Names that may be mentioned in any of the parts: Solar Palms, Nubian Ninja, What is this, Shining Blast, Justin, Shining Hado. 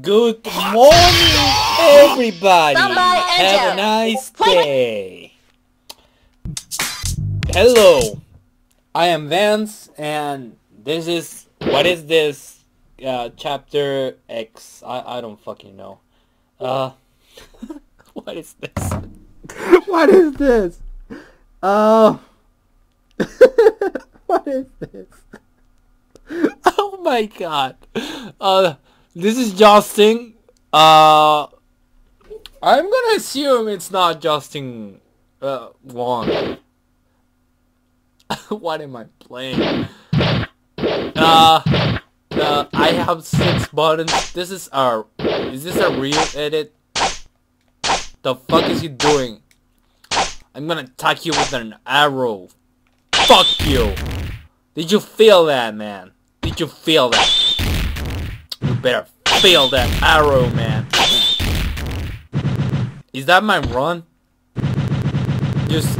Good morning, everybody! Have a nice day! Hello! I am Vance, and this is... What is this? Chapter X... I don't fucking know. What is this? What is this? What is this? Oh my god! This is Justin. I'm gonna assume it's not Justin Wong. What am I playing? I have 6 buttons. This is our... Is this a real edit? The fuck is he doing? I'm gonna attack you with an arrow. Fuck you! Did you feel that, man? Did you feel that? Better feel that arrow, man. Is that my run? Just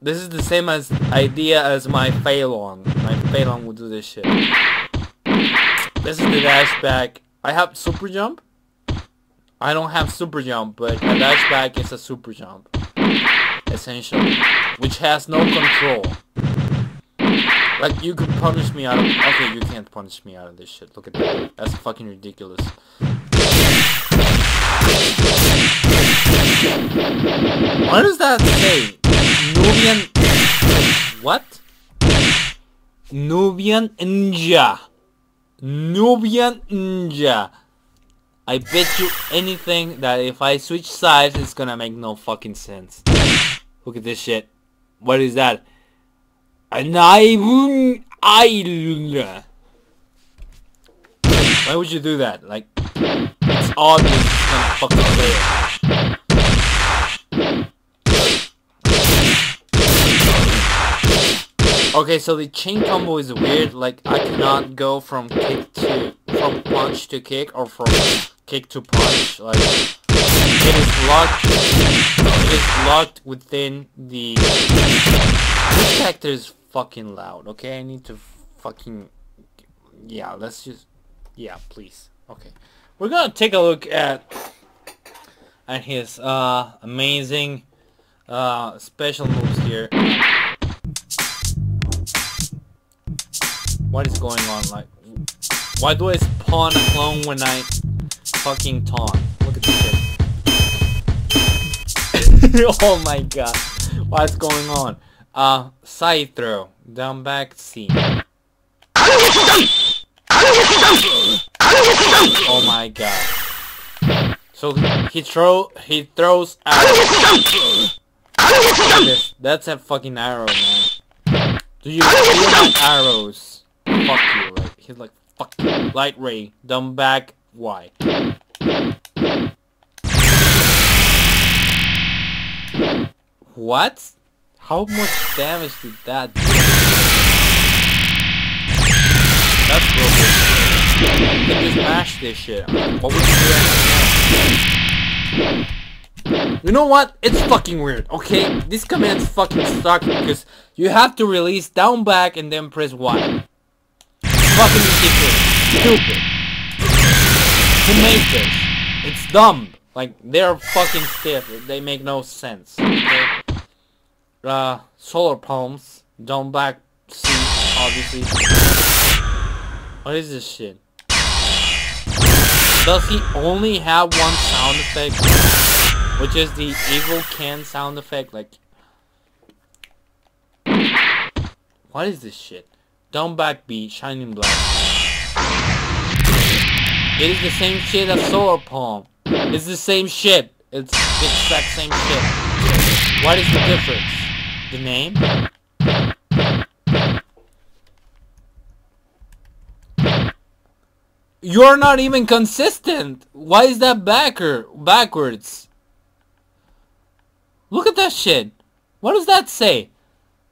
this is the same as idea as my Phalanx. My Phalanx will do this shit. This is the dash back. I have super jump. I don't have super jump, but a dash back is a super jump, essentially, which has no control. Like, you could punish me out of... Okay, you can't punish me out of this shit. Look at that. That's fucking ridiculous. What does that say? Nubian... What? Nubian Ninja. Nubian Ninja. I bet you anything that if I switch sides, it's gonna make no fucking sense. Look at this shit. What is that? And I... Why would you do that? Like, it's obvious it's gonna fucking fail. Okay, so the chain combo is weird. Like, I cannot go from kick to... From punch to kick, or from kick to punch. Like, it is locked... It is locked within the... This character is fucking loud, okay? I need to fucking... Yeah, let's just... Yeah, please. Okay. We're gonna take a look at his amazing special moves here. What is going on? Like, why do I spawn a clone when I fucking taunt? Look at this shit. Oh my god. What's going on? Side throw, down back C. Oh my god. So he throws arrows. That's a fucking arrow, man. Do you feel my arrows? Fuck you, like he's like fuck you. Light ray, down back Y. What? How much damage did that do? That's broken. You can just mash this shit. What would you do? You know what? It's fucking weird, okay? These commands fucking suck because you have to release down back and then press Y. Fucking ridiculous. Stupid. Who made this? It's dumb. Like, they're fucking stiff. They make no sense, okay? Solar Palms, down back C, obviously. What is this shit? Does he only have one sound effect? Which is the evil can sound effect, like... What is this shit? Down back B, Shining Blast. It is the same shit as Solar Palm. It's the same shit. It's the exact same shit. What is the difference? The name? You're not even consistent! Why is that backwards? Look at that shit! What does that say?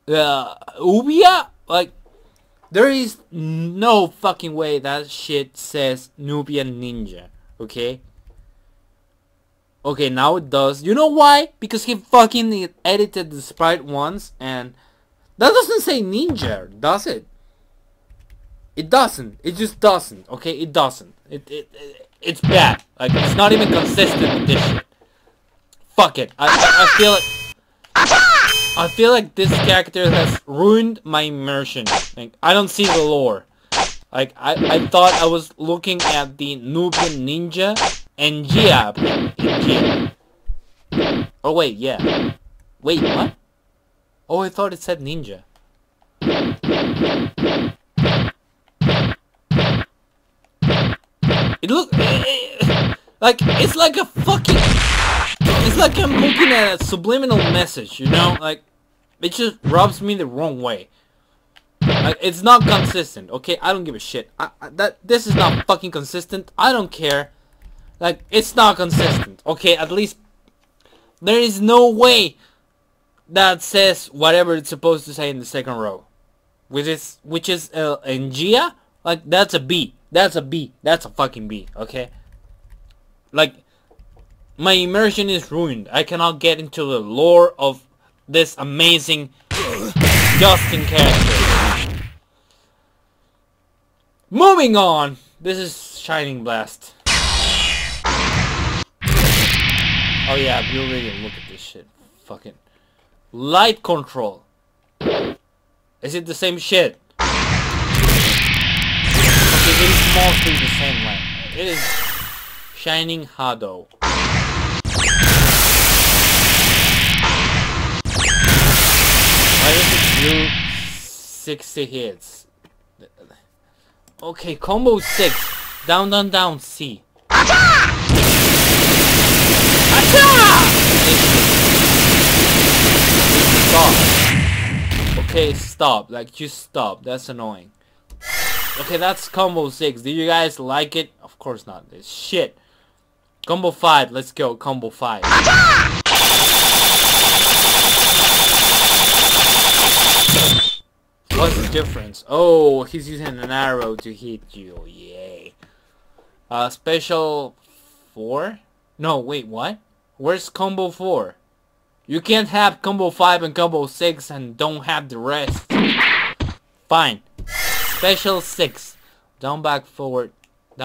Ubia? Like, there is no fucking way that shit says Nubian Ninja, okay? Okay, now it does. You know why? Because he fucking edited the sprite once, and that doesn't say ninja, does it? It doesn't. It just doesn't. Okay, it doesn't. It's bad. Like, it's not even consistent with this shit. Fuck it. I feel like this character has ruined my immersion. Like, I don't see the lore. Like, I thought I was looking at the Nubian Ninja and Giab. Oh wait, yeah. Wait, what? Oh, I thought it said ninja. It look like it's like a fucking. It's like I'm looking at a subliminal message, you know? Like, it just rubs me the wrong way. Like, it's not consistent, okay? I don't give a shit. This is not fucking consistent. I don't care. Like, it's not consistent, okay? At least there is no way that says whatever it's supposed to say in the second row, which is Ngia. Like, that's a B. That's a B. That's a fucking B. Okay. Like, my immersion is ruined. I cannot get into the lore of this amazing Justin character. Moving on. This is Shining Blast. Oh yeah, you really look at this shit. Fucking light control. Is it the same shit? It is mostly the same way. It is Shining Hado. Why does it do 60 hits? Okay, combo 6. Down, down, down, C. Stop. Okay, stop. Like, just stop. That's annoying. Okay, that's combo 6. Do you guys like it? Of course not. It's shit. Combo 5. Let's go. Combo 5. What's the difference? Oh, he's using an arrow to hit you. Yay. Special 4? No, wait, what? Where's combo 4? You can't have combo 5 and combo 6 and don't have the rest. Fine. Special 6. Down, back, forward, Z.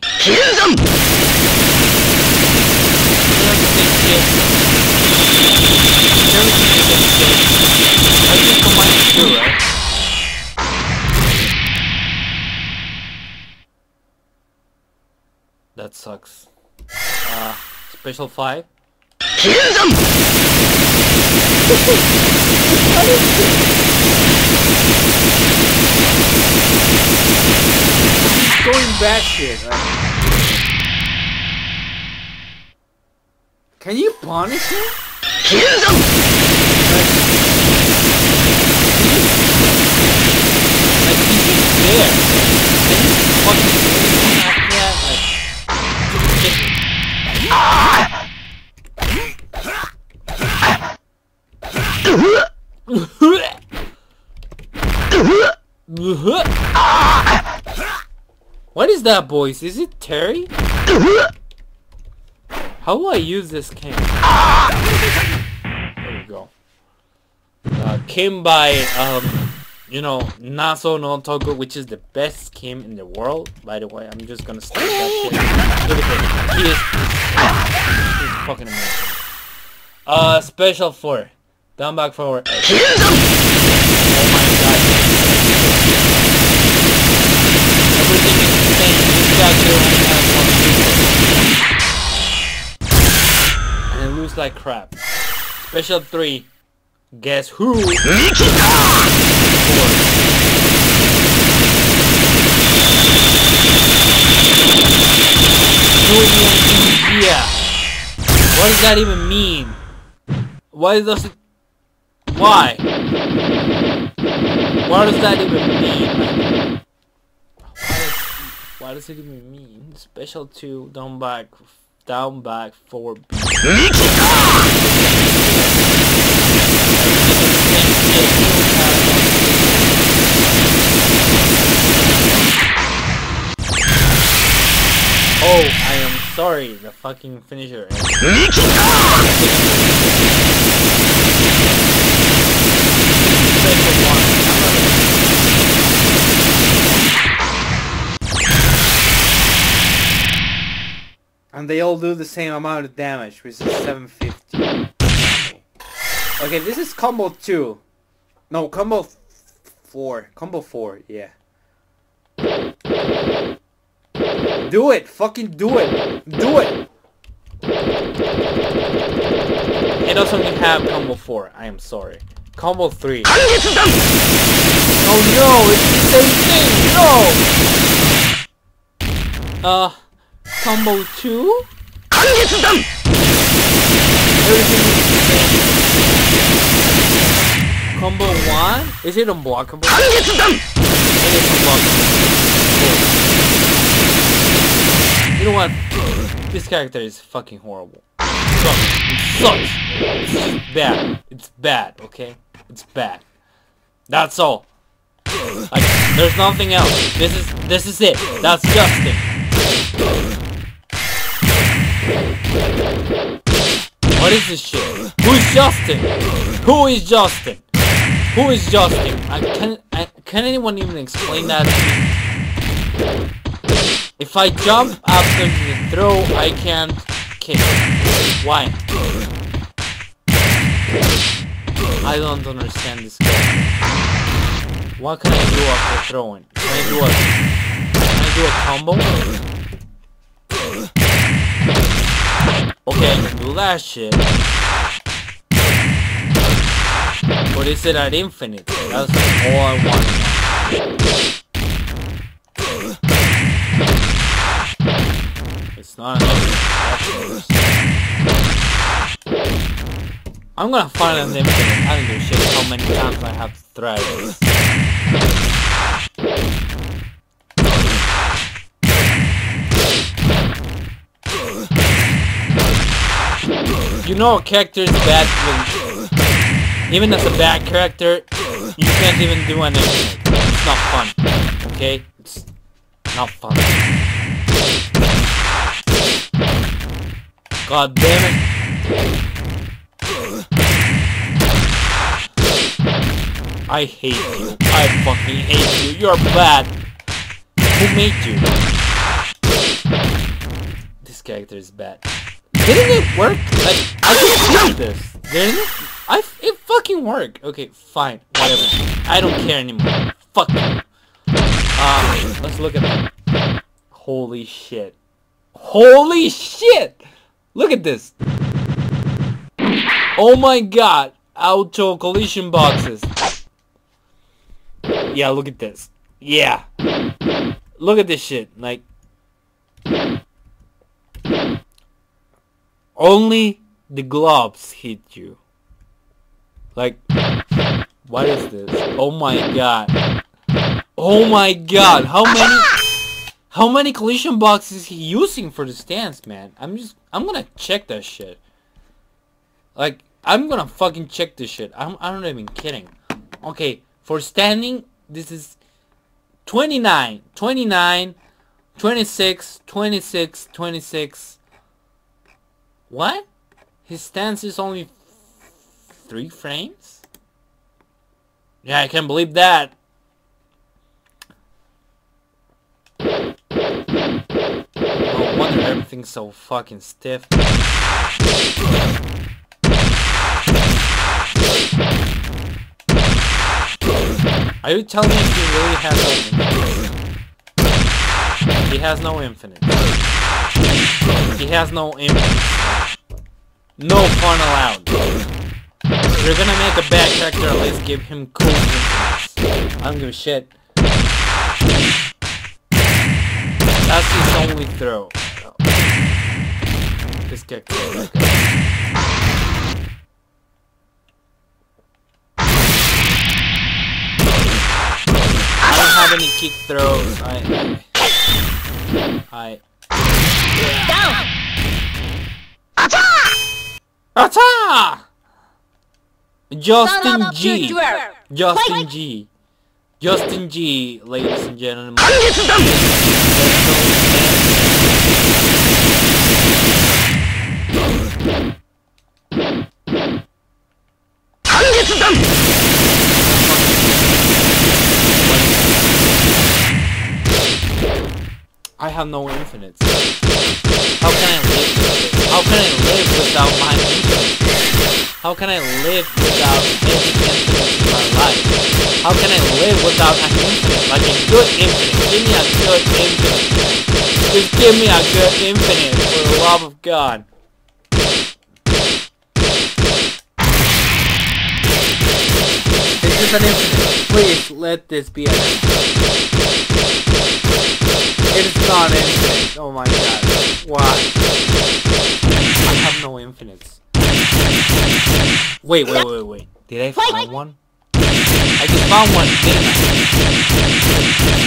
Kill them! That sucks. Special 5. Kill them! Going back here. Can you punish him? Kill them! Like, he's there. Can you fucking do anything after that? What is that voice? Is it Terry? How will I use this cane? There we go. Came by, you know, Naso no Toku, which is the best game in the world. By the way, I'm just gonna stop that shit. Look at this. He is fucking amazing. Special 4. Down, back, forward. And it looks like crap. Special 3. Guess who? Yeah. What does that even mean? Why does it? Why? What does that even mean? What does it even mean? Special 2, down, back, forward. Oh, I am sorry, the fucking finisher. Special 1. And they all do the same amount of damage, which is 750. Okay, this is combo 2. No, combo 4. Combo 4, yeah. Do it! Fucking do it! Do it! It doesn't have combo 4, I am sorry. Combo 3. Oh no, it's the same thing! No! Combo 2? Everything is the same. Combo 1? Is it unblockable? It is unblockable. You know what? This character is fucking horrible. It sucks. It sucks. It's just bad. It's bad, okay? It's bad. That's all. Okay, there's nothing else. This is it. That's Justin. What is this shit? Who is Justin? Who is Justin? Who is Justin? Can anyone even explain that to me? If I jump after the throw, I can't kick. Why? I don't understand this game. What can I do after throwing? Can I do a combo? Okay, I can do that shit. But is it at infinite? That's like all I want. It's not enough. I'm gonna find an infinite. I don't give a shit how many times I have to try this. You know a character is bad when, even as a bad character, you can't even do an infinite. It's not fun. Okay? It's not fun. God damn it. I hate you. I fucking hate you. You're bad. Who made you? This character is bad. Didn't it work? Like, I can do this. Didn't it? It fucking worked. Okay, fine. Whatever. I don't care anymore. Fuck you. Let's look at that. Holy shit. Holy shit! Look at this. Oh my god. Auto collision boxes. Yeah, look at this. Yeah. Look at this shit. Like, only the globs hit you. Like, what is this? Oh my god. Oh my god. How many collision boxes is he using for the stance, man? I'm gonna check that shit. Like, I'm gonna fucking check this shit. I'm not even kidding. Okay, for standing, this is 29, 29, 26, 26, 26. What? His stance is only 3 frames? Yeah, I can't believe that. No wonder everything's so fucking stiff. Are you telling me he really has no infinite? He has no infinite. He has no infinite. No fun allowed. If you're gonna make a bad character, at least give him cool infinites. I don't give a shit. That's his only throw. This character is like any kick throws. I down. Atta! Justin G. Justin G. Justin G. Ladies and gentlemen. I have no infinites. How can I live with it? How can I live without my infinites? How can I live without any infinites in my life? How can I live without an infinite? Like a good infinite. Give me a good infinite. Just give me a good infinite for the love of God. This is an infinite. Please let this be an infinite. It is not infinite. Oh my god. Why? I have no infinites. Wait. Did I find one? I just found one, didn't I?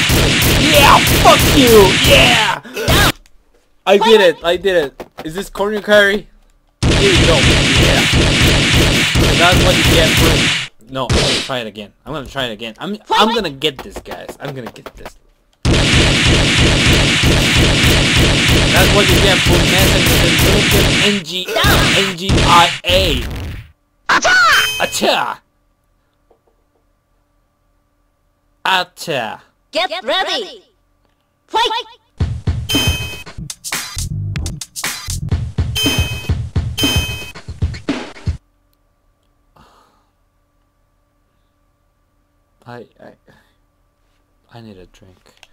Yeah! Fuck you! Yeah! I did it. Is this corn you carry? Here you go. Yeah. That's what you get for... No, I'm gonna try it again. I'm gonna get this, guys. I'm gonna get this. That's what you get for messing with the NGIA. Acha! Get ready! Fight! I need a drink.